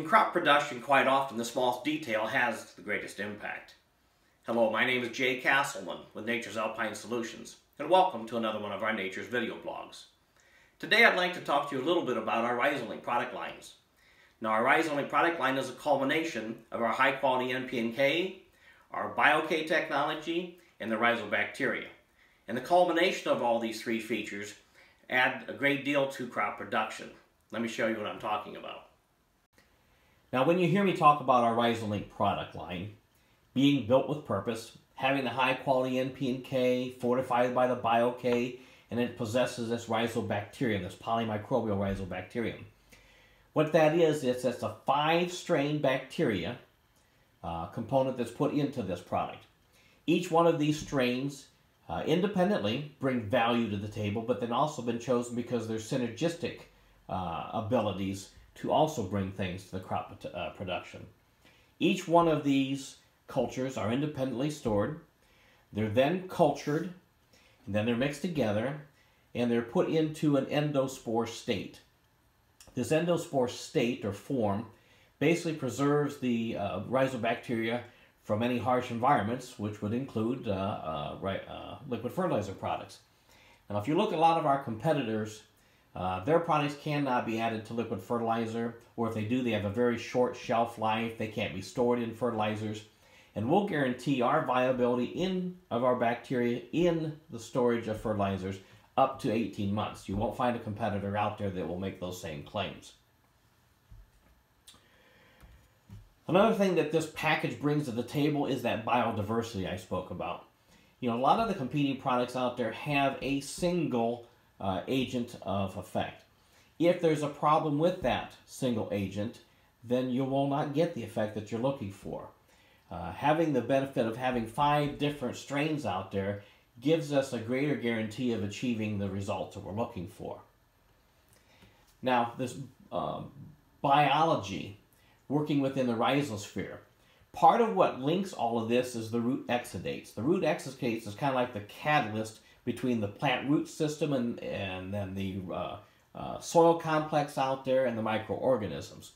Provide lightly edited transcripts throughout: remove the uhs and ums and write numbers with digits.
In crop production, quite often the smallest detail has the greatest impact. Hello, my name is Jay Castleman with NACHURS Alpine Solutions, and welcome to another one of our NACHURS video blogs. Today I'd like to talk to you a little bit about our Rhyzo-Link product lines. Now, our Rhyzo-Link product line is a culmination of our high-quality NPK, our Bio-K technology, and the Rhizobacteria. And the culmination of all these three features add a great deal to crop production. Let me show you what I'm talking about. Now, when you hear me talk about our Rhyzo-Link product line, being built with purpose, having the high-quality NPK, fortified by the Bio-K, and it possesses this rhizobacterium, this polymicrobial rhizobacterium. What that is, it's a 5-strain bacteria component that's put into this product. Each one of these strains independently bring value to the table, but then also been chosen because they're synergistic abilities to also bring things to the crop production. Each one of these cultures are independently stored. They're then cultured, and then they're mixed together, and they're put into an endospore state. This endospore state or form basically preserves the rhizobacteria from any harsh environments, which would include liquid fertilizer products. Now, if you look at a lot of our competitors, their products cannot be added to liquid fertilizer, or if they do, they have a very short shelf life. They can't be stored in fertilizers, and we'll guararantee our viability of our bacteria in the storage of fertilizers up to 18 months. You won't find a competitor out there that will make those same claims. Another thing that this package brings to the table is that biodiversity I spoke about. You know, a lot of the competing products out there have a single agent of effect. If there's a problem with that single agent, then you will not get the effect that you're looking for. Having the benefit of having 5 different strains out there gives us a greater guarantee of achieving the results that we're looking for. Now, this biology, working within the rhizosphere, part of what links all of this is the root exudates. The root exudates is kind of like the catalyst between the plant root system and then the soil complex out there and the microorganisms.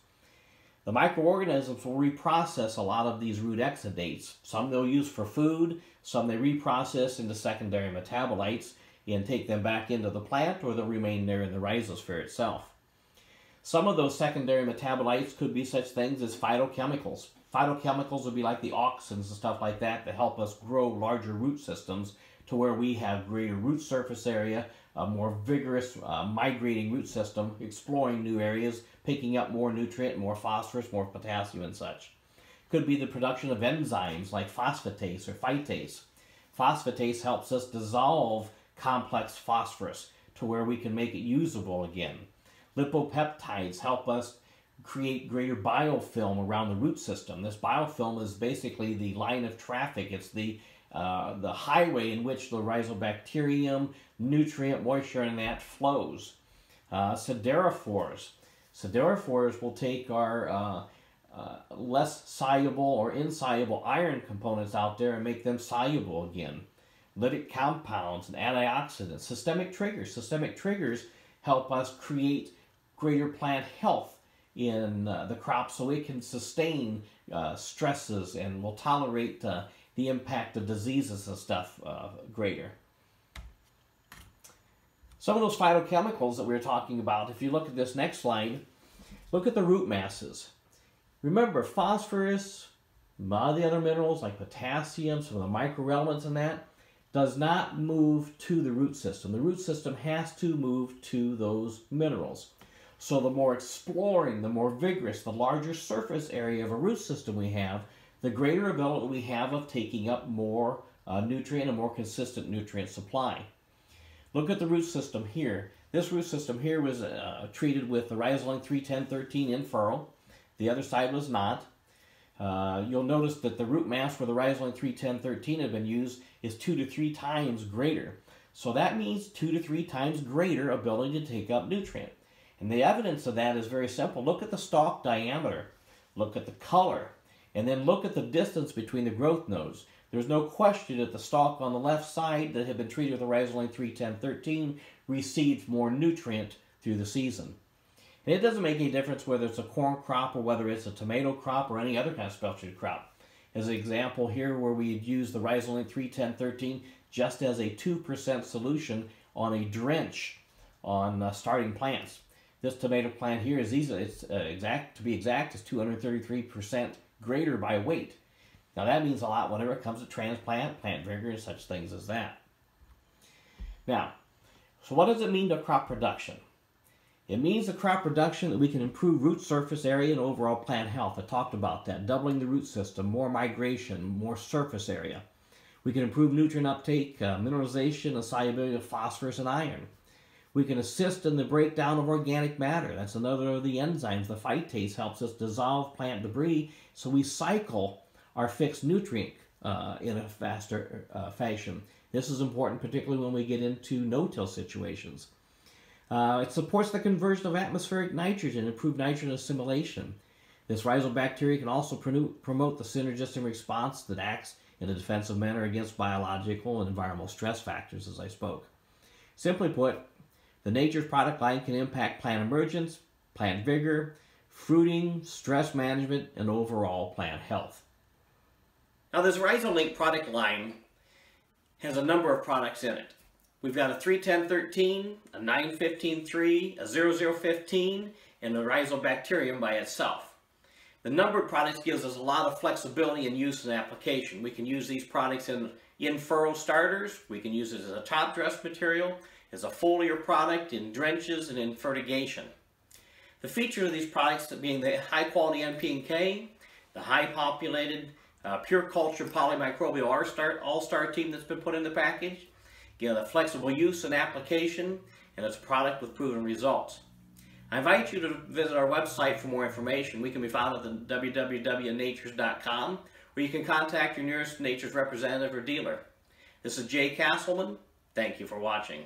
The microorganisms will reprocess a lot of these root exudates. Some they'll use for food, some they reprocess into secondary metabolites and take them back into the plant, or they'll remain there in the rhizosphere itself. Some of those secondary metabolites could be such things as phytochemicals. Phytochemicals would be like the auxins and stuff like that that help us grow larger root systems to where we have greater root surface area, a more vigorous migrating root system, exploring new areas, picking up more nutrient, more phosphorus, more potassium and such. Could be the production of enzymes like phosphatase or phytase. Phosphatase helps us dissolve complex phosphorus to where we can make it usable again. Lipopeptides help us create greater biofilm around the root system. This biofilm is basically the line of traffic. It's the highway in which the rhizobacterium, nutrient, moisture, and that flows. Siderophores. Siderophores will take our less soluble or insoluble iron components out there and make them soluble again. Lytic compounds and antioxidants. Systemic triggers. Systemic triggers help us create greater plant health in the crop so it can sustain stresses and will tolerate the impact of diseases and stuff greater. Some of those phytochemicals that we were talking about, if you look at this next slide, look at the root masses. Remember, phosphorus, a lot of the other minerals like potassium, some of the microelements in that, does not move to the root system. The root system has to move to those minerals. So the more exploring, the more vigorous, the larger surface area of a root system we have, the greater ability we have of taking up more nutrient and more consistent nutrient supply. Look at the root system here. This root system here was treated with the Rhyzo-Link 31013 in furrow. The other side was not. You'll notice that the root mass where the Rhyzo-Link 31013 had been used is 2 to 3 times greater. So that means 2 to 3 times greater ability to take up nutrient. And the evidence of that is very simple. Look at the stalk diameter. Look at the color. And then look at the distance between the growth nodes. There's no question that the stalk on the left side that had been treated with the Rhyzo-Link 31013 received more nutrient through the season. And it doesn't make any difference whether it's a corn crop or whether it's a tomato crop or any other kind of specialty crop. As an example here where we use the Rhyzo-Link 31013 just as a 2% solution on a drench on starting plants. This tomato plant here is easily, to be exact, is 233% greater by weight. Now that means a lot whenever it comes to transplant, plant vigor, and such things as that. Now, so what does it mean to crop production? It means the crop production that we can improve root surface area and overall plant health. I talked about that, doubling the root system, more migration, more surface area. We can improve nutrient uptake, mineralization, and solubility of phosphorus and iron. We can assist in the breakdown of organic matter. That's another of the enzymes. The phytase helps us dissolve plant debris, so we cycle our fixed nutrient in a faster fashion. This is important, particularly when we get into no-till situations. It supports the conversion of atmospheric nitrogen, improved nitrogen assimilation. This rhizobacteria can also promote the synergistic response that acts in a defensive manner against biological and environmental stress factors, as I spoke. Simply put, the nature's product line can impact plant emergence, plant vigor, fruiting, stress management, and overall plant health. Now this Rhyzo-Link product line has a number of products in it. We've got a 31013, a 9153, a 0015, and the Rhizobacterium by itself. The numbered products gives us a lot of flexibility in use and application. We can use these products in furrow starters, we can use it as a top dress material, as a foliar product, in drenches, and in fertigation. The features of these products being the high quality NPK, the high populated pure culture polymicrobial all-star team that's been put in the package. Again, a flexible use and application, and it's a product with proven results. I invite you to visit our website for more information. We can be found at the www.nachurs.com, or you can contact your nearest Nachurs representative or dealer. This is Jay Castleman. Thank you for watching.